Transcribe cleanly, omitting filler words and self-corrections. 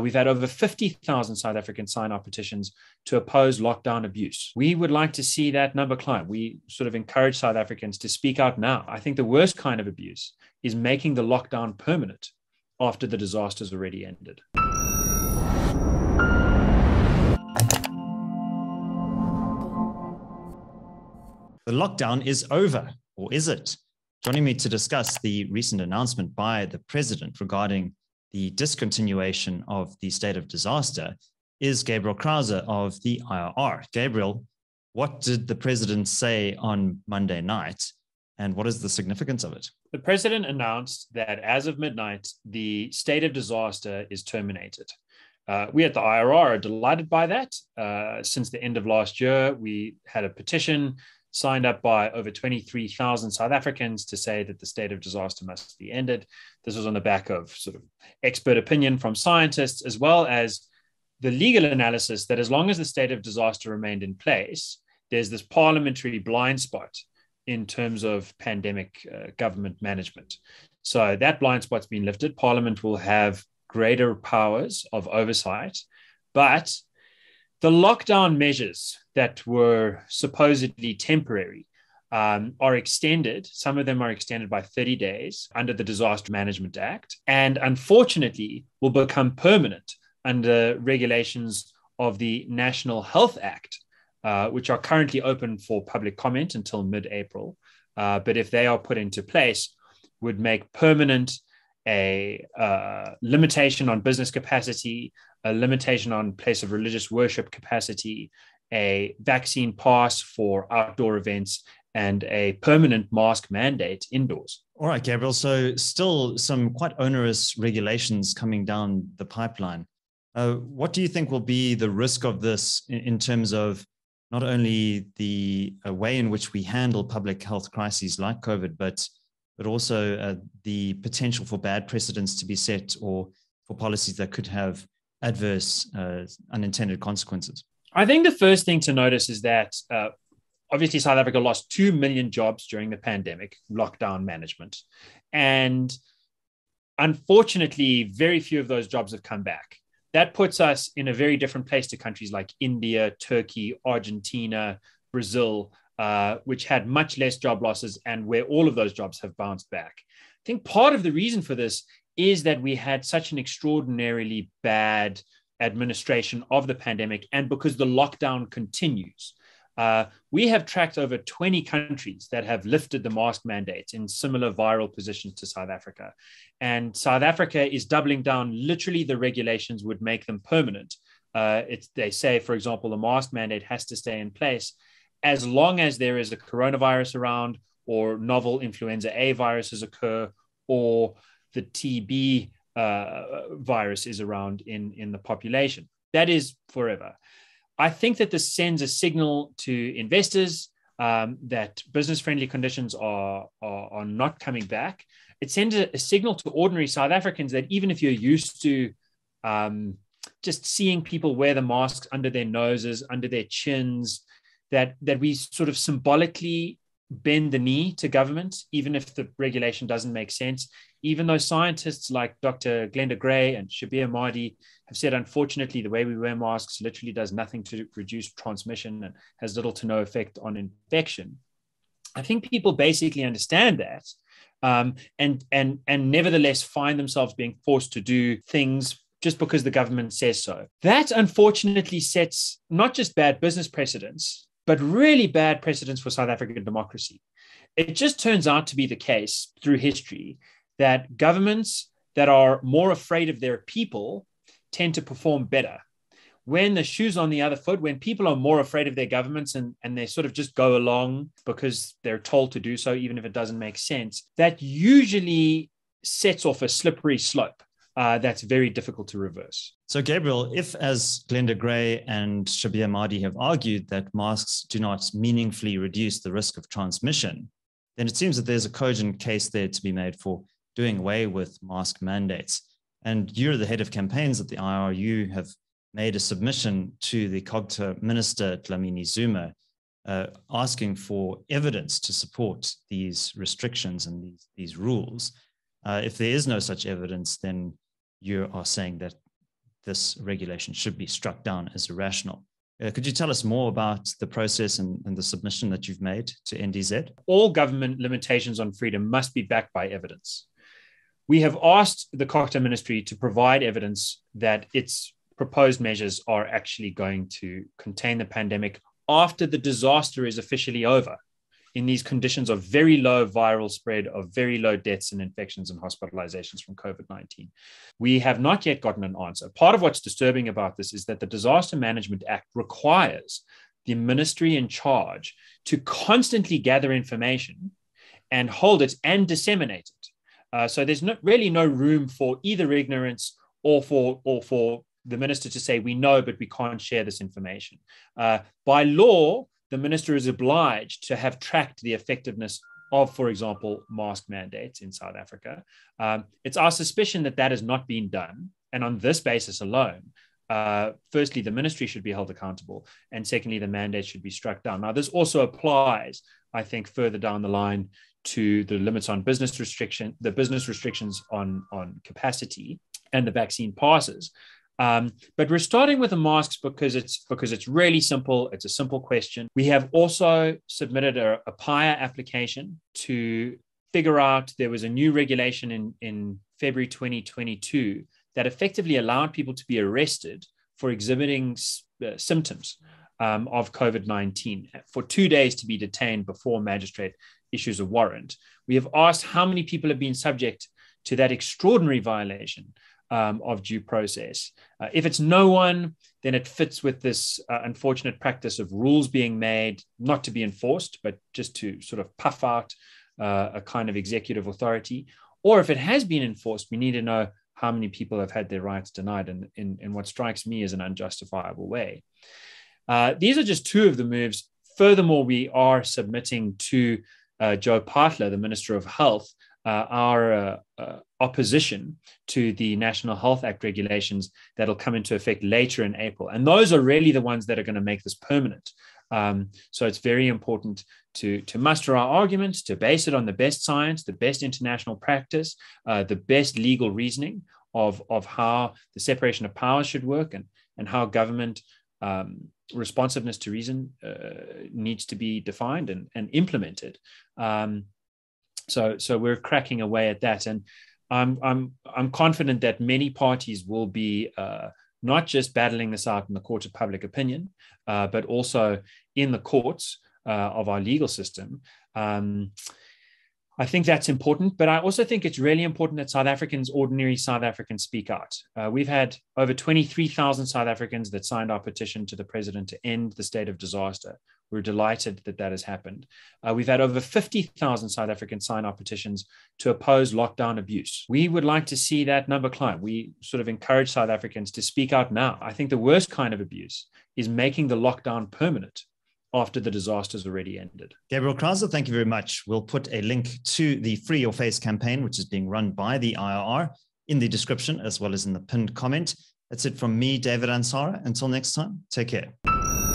We've had over 50,000 South Africans sign our petitions to oppose lockdown abuse. We would like to see that number climb. We sort of encourage South Africans to speak out now. I think the worst kind of abuse is making the lockdown permanent after the disaster's already ended. The lockdown is over, or is it? Joining me to discuss the recent announcement by the president regarding the discontinuation of the state of disaster is Gabriel Crouse of the IRR. Gabriel, what did the president say on Monday night, and what is the significance of it? The president announced that as of midnight, the state of disaster is terminated. We at the IRR are delighted by that. Since the end of last year, we had a petition signed up by over 23,000 South Africans to say that the state of disaster must be ended. This was on the back of sort of expert opinion from scientists, as well as the legal analysis that as long as the state of disaster remained in place, there's this parliamentary blind spot in terms of pandemic government management. So that blind spot's been lifted. Parliament will have greater powers of oversight, but the lockdown measures that were supposedly temporary are extended. Some of them are extended by 30 days under the Disaster Management Act, and unfortunately will become permanent under regulations of the National Health Act, which are currently open for public comment until mid-April. But if they are put into place, would make permanent a limitation on business capacity, a limitation on place of religious worship capacity, a vaccine pass for outdoor events, and a permanent mask mandate indoors. All right, Gabriel. So still some quite onerous regulations coming down the pipeline. What do you think will be the risk of this in terms of not only the way in which we handle public health crises like COVID, but also the potential for bad precedents to be set or for policies that could have adverse unintended consequences? I think the first thing to notice is that obviously South Africa lost 2 million jobs during the pandemic lockdown management. And unfortunately, very few of those jobs have come back. That puts us in a very different place to countries like India, Turkey, Argentina, Brazil, which had much less job losses and where all of those jobs have bounced back. I think part of the reason for this is that we had such an extraordinarily bad administration of the pandemic, and because the lockdown continues. We have tracked over 20 countries that have lifted the mask mandates in similar viral positions to South Africa. And South Africa is doubling down. Literally, the regulations would make them permanent. They say, for example, the mask mandate has to stay in place as long as there is a coronavirus around, or novel influenza A viruses occur, or the TB virus is around in the population. That is forever. I think that this sends a signal to investors that business-friendly conditions are not coming back. It sends a signal to ordinary South Africans that even if you're used to just seeing people wear the masks under their noses, under their chins, that we sort of symbolically bend the knee to government, even if the regulation doesn't make sense, even though scientists like Dr. Glenda Gray and Shabir Mahdi have said, unfortunately, the way we wear masks literally does nothing to reduce transmission and has little to no effect on infection. I think people basically understand that and nevertheless find themselves being forced to do things just because the government says so. That unfortunately sets not just bad business precedents, but really bad precedents for South African democracy. It just turns out to be the case through history that governments that are more afraid of their people tend to perform better. When the shoe's on the other foot, when people are more afraid of their governments and they sort of just go along because they're told to do so, even if it doesn't make sense, that usually sets off a slippery slope that's very difficult to reverse. So, Gabriel, if, as Glenda Gray and Shabir Mahdi have argued, that masks do not meaningfully reduce the risk of transmission, then it seems that there's a cogent case there to be made for doing away with mask mandates. And you're the head of campaigns at the IRU, have made a submission to the COGTA minister, Dlamini Zuma, asking for evidence to support these restrictions and these rules. If there is no such evidence, then you are saying that this regulation should be struck down as irrational. Could you tell us more about the process and the submission that you've made to NDZ? All government limitations on freedom must be backed by evidence. We have asked the COGTA ministry to provide evidence that its proposed measures are actually going to contain the pandemic after the disaster is officially over, in these conditions of very low viral spread, of very low deaths and infections and hospitalizations from COVID-19. We have not yet gotten an answer. Part of what's disturbing about this is that the Disaster Management Act requires the ministry in charge to constantly gather information and hold it and disseminate it. So there's really no room for either ignorance or for the minister to say, we know, but we can't share this information. By law, the minister is obliged to have tracked the effectiveness of, for example, mask mandates in South Africa. It's our suspicion that that has not been done. And on this basis alone, firstly, the ministry should be held accountable. And secondly, the mandate should be struck down. Now, this also applies, I think, further down the line to the limits on business restriction, the business restrictions on capacity and the vaccine passes. But we're starting with the masks because it's really simple. It's a simple question. We have also submitted a PIA application to figure out, there was a new regulation in February 2022 that effectively allowed people to be arrested for exhibiting symptoms of COVID-19 for 2 days to be detained before a magistrate issues a warrant. We have asked how many people have been subject to that extraordinary violation of due process. If it's no one, then it fits with this unfortunate practice of rules being made, not to be enforced, but just to sort of puff out a kind of executive authority. Or if it has been enforced, we need to know how many people have had their rights denied in what strikes me as an unjustifiable way. These are just two of the moves. Furthermore, we are submitting to Joe Phaahla, the Minister of Health, our opposition to the National Health Act regulations that'll come into effect later in April. And those are really the ones that are going to make this permanent. So it's very important to muster our arguments, to base it on the best science, the best international practice, the best legal reasoning of how the separation of powers should work and how government responsiveness to reason needs to be defined and implemented. So we're cracking away at that, and I'm confident that many parties will be not just battling this out in the court of public opinion, but also in the courts of our legal system. I think that's important, but I also think it's really important that ordinary South Africans speak out. We've had over 23,000 South Africans that signed our petition to the president to end the state of disaster. We're delighted that has happened. We've had over 50,000 South Africans sign our petitions to oppose lockdown abuse. We would like to see that number climb. We sort of encourage South Africans to speak out now. I think the worst kind of abuse is making the lockdown permanent after the disaster's already ended. Gabriel Crouse, thank you very much. We'll put a link to the Free Your Face campaign, which is being run by the IRR, in the description as well as in the pinned comment. That's it from me, David Ansara. Until next time, take care.